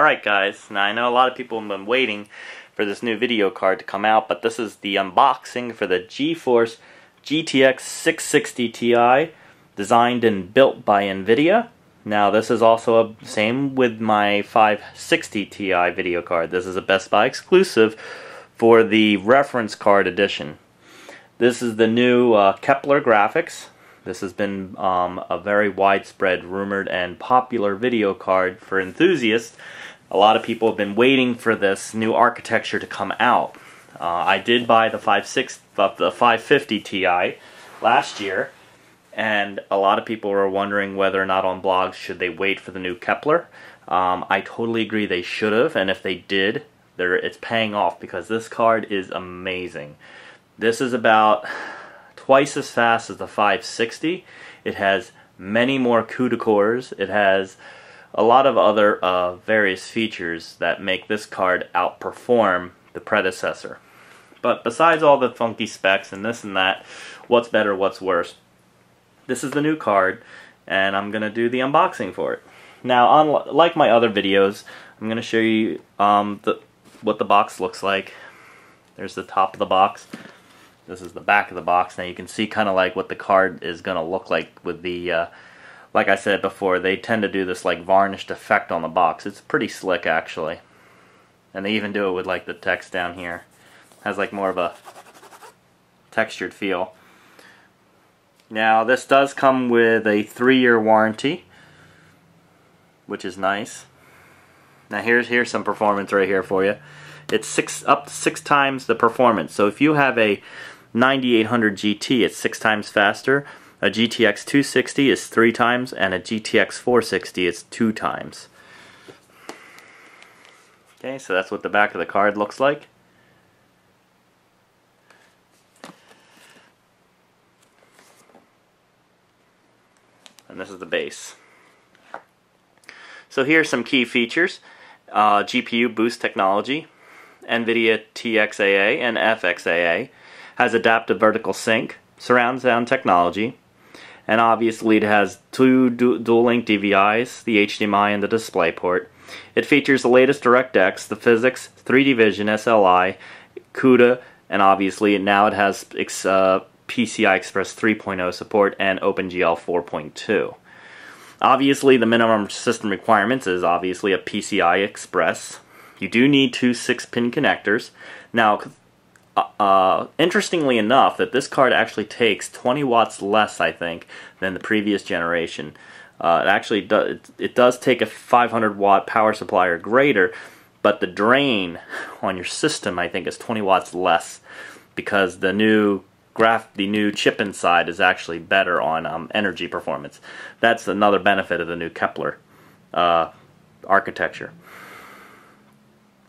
Alright guys, now I know a lot of people have been waiting for this new video card to come out, but this is the unboxing for the GeForce GTX 660 Ti, designed and built by NVIDIA. Now this is also the same with my 560 Ti video card. This is a Best Buy exclusive for the reference card edition. This is the new Kepler graphics. This has been a very widespread, rumored, and popular video card for enthusiasts. A lot of people have been waiting for this new architecture to come out. I did buy the 550 Ti last year, and a lot of people were wondering whether or not on blogs should they wait for the new Kepler. I totally agree they should have, and if they did, it's paying off because this card is amazing. This is about twice as fast as the 560. It has many more CUDA cores. It has a lot of other various features that make this card outperform the predecessor. But besides all the funky specs and this and that, what's better, what's worse? This is the new card, and I'm going to do the unboxing for it. Now, like my other videos, I'm going to show you what the box looks like. There's the top of the box. This is the back of the box. Now you can see kind of like what the card is going to look like with the, like I said before, they tend to do this like varnished effect on the box. It's pretty slick actually. And they even do it with like the text down here. It has like more of a textured feel. Now this does come with a 3-year warranty, which is nice. Now here's some performance right here for you. It's up to six times the performance. So if you have a 9800 GT, it's 6 times faster. A GTX 260 is 3 times, and a GTX 460 is 2 times. Okay, so that's what the back of the card looks like. And this is the base. So here's some key features. GPU boost technology, NVIDIA TXAA and FXAA, has adaptive vertical sync, surround sound technology, and obviously it has 2 dual-link DVIs, the HDMI and the DisplayPort. It features the latest DirectX, the physics, 3D vision, SLI, CUDA, and obviously now it has PCI Express 3.0 support and OpenGL 4.2. Obviously, the minimum system requirements is obviously a PCI Express. You do need 2 6-pin connectors. Now, interestingly enough, that this card actually takes 20 watts less, I think, than the previous generation. It does take a 500-watt power supply or greater, but the drain on your system, I think, is 20 watts less because the new chip inside is actually better on energy performance. That's another benefit of the new Kepler architecture.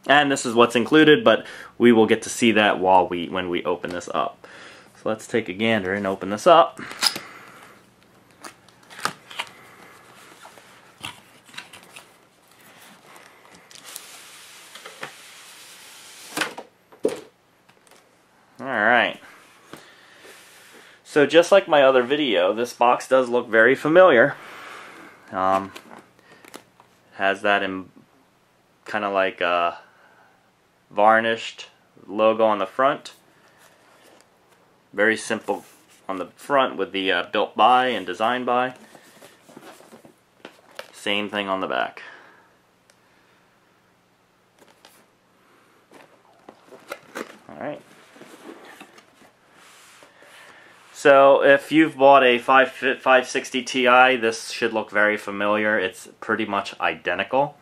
And this is what's included, but we will get to see that when we open this up. So let's take a gander and open this up. All right. So just like my other video, this box does look very familiar. Has that in kind of like a varnished logo on the front. Very simple on the front with the built by and designed by. Same thing on the back. All right. So if you've bought a 560 Ti, this should look very familiar. It's pretty much identical.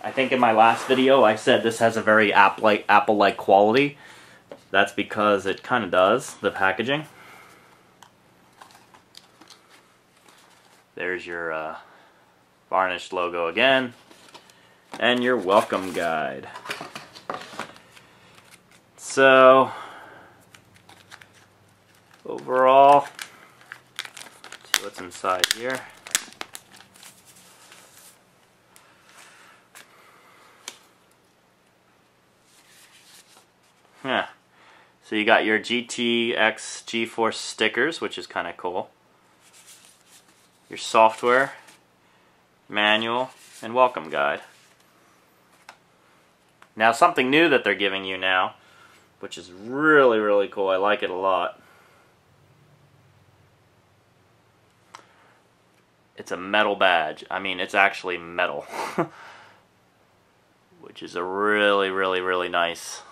I think in my last video I said this has a very Apple-like quality. That's because it kind of does, the packaging. There's your varnished logo again. And your welcome guide. So overall, let's see what's inside here. Yeah. So you got your GTX GeForce stickers, which is kind of cool. Your software, manual, and welcome guide. Now something new that they're giving you now, which is really, really cool. I like it a lot. It's a metal badge. I mean, it's actually metal. Which is a really, really, really nice.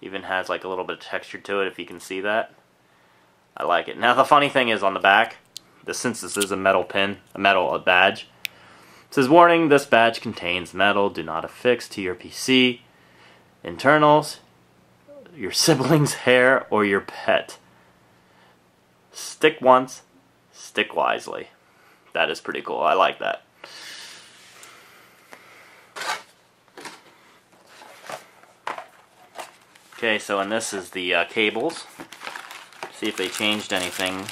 Even has like a little bit of texture to it, if you can see that. I like it. Now the funny thing is on the back, since this is a metal pin, a badge, it says, warning, this badge contains metal. Do not affix to your PC, internals, your sibling's hair, or your pet. Stick once, stick wisely. That is pretty cool. I like that. Okay, so and this is the cables. See if they changed anything.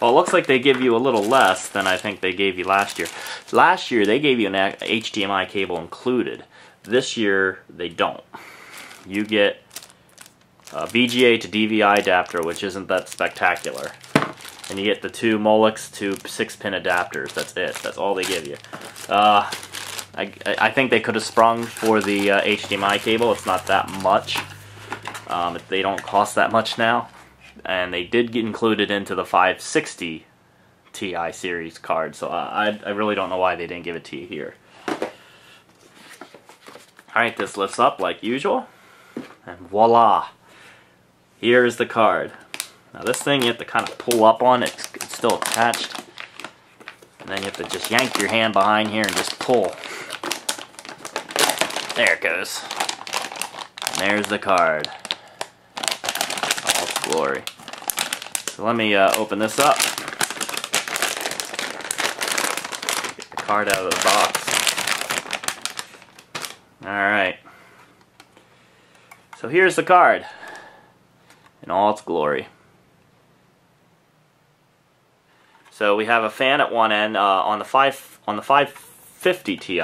Well, it looks like they give you a little less than I think they gave you last year. Last year, they gave you an HDMI cable included. This year, they don't. You get a VGA to DVI adapter, which isn't that spectacular. And you get the two Molex to 6-pin adapters. That's it. That's all they give you. I think they could have sprung for the HDMI cable. It's not that much. They don't cost that much now. And they did get included into the 560 Ti series card, so I really don't know why they didn't give it to you here. Alright, this lifts up like usual, and voila! Here is the card. Now this thing you have to kind of pull up on, it's still attached, and then you have to just yank your hand behind here and just pull. There it goes. And there's the card. Glory. So let me open this up. Get the card out of the box. Alright. So here's the card in all its glory. So we have a fan at one end. On the 550 Ti,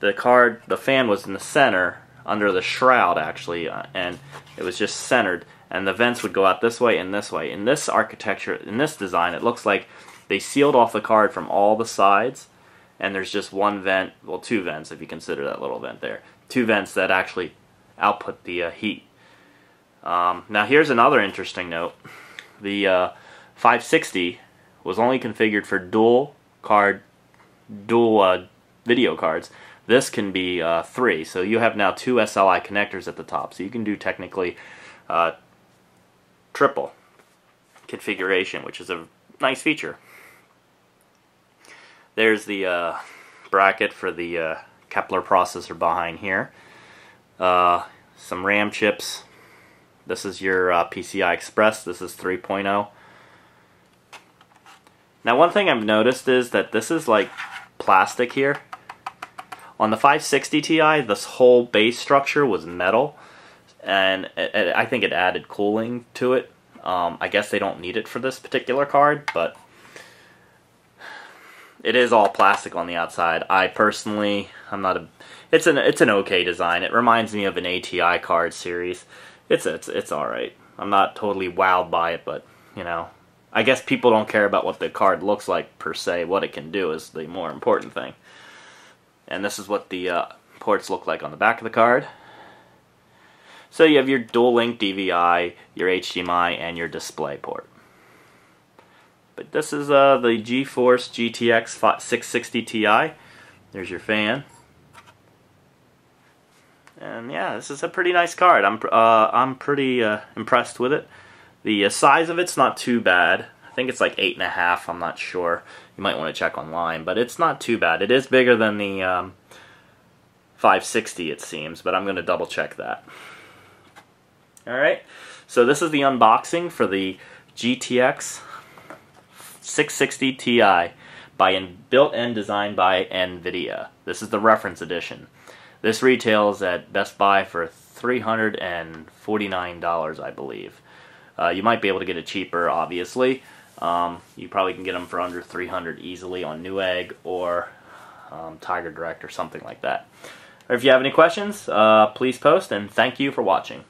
the fan was in the center under the shroud actually, and it was just centered. And the vents would go out this way and this way. In this architecture, in this design, it looks like they sealed off the card from all the sides, and there's just one vent, well, two vents if you consider that little vent there. Two vents that actually output the heat. Now here's another interesting note. The 560 was only configured for dual video cards. This can be three, so you have now two SLI connectors at the top, so you can do technically triple configuration, which is a nice feature. There's the bracket for the Kepler processor behind here. Some RAM chips. This is your PCI Express. This is 3.0. Now one thing I've noticed is that this is like plastic here. On the 560 Ti, this whole base structure was metal, and I think it added cooling to it. I guess they don't need it for this particular card, but it is all plastic on the outside. I personally, it's an okay design. It reminds me of an ATI card series. It's all right. I'm not totally wowed by it, but you know, I guess people don't care about what the card looks like per se. What it can do is the more important thing. And this is what the ports look like on the back of the card. So you have your dual link DVI, your HDMI, and your display port. But this is the GeForce GTX 660 Ti. There's your fan. And yeah, this is a pretty nice card. I'm pretty impressed with it. The size of it's not too bad. I think it's like 8.5. I'm not sure. You might want to check online, but it's not too bad. It is bigger than the 560, it seems, but I'm going to double check that. Alright, so this is the unboxing for the GTX 660 Ti built and designed by NVIDIA. This is the reference edition. This retails at Best Buy for $349, I believe. You might be able to get it cheaper, obviously. You probably can get them for under $300 easily on Newegg or Tiger Direct or something like that. Or if you have any questions, please post, and thank you for watching.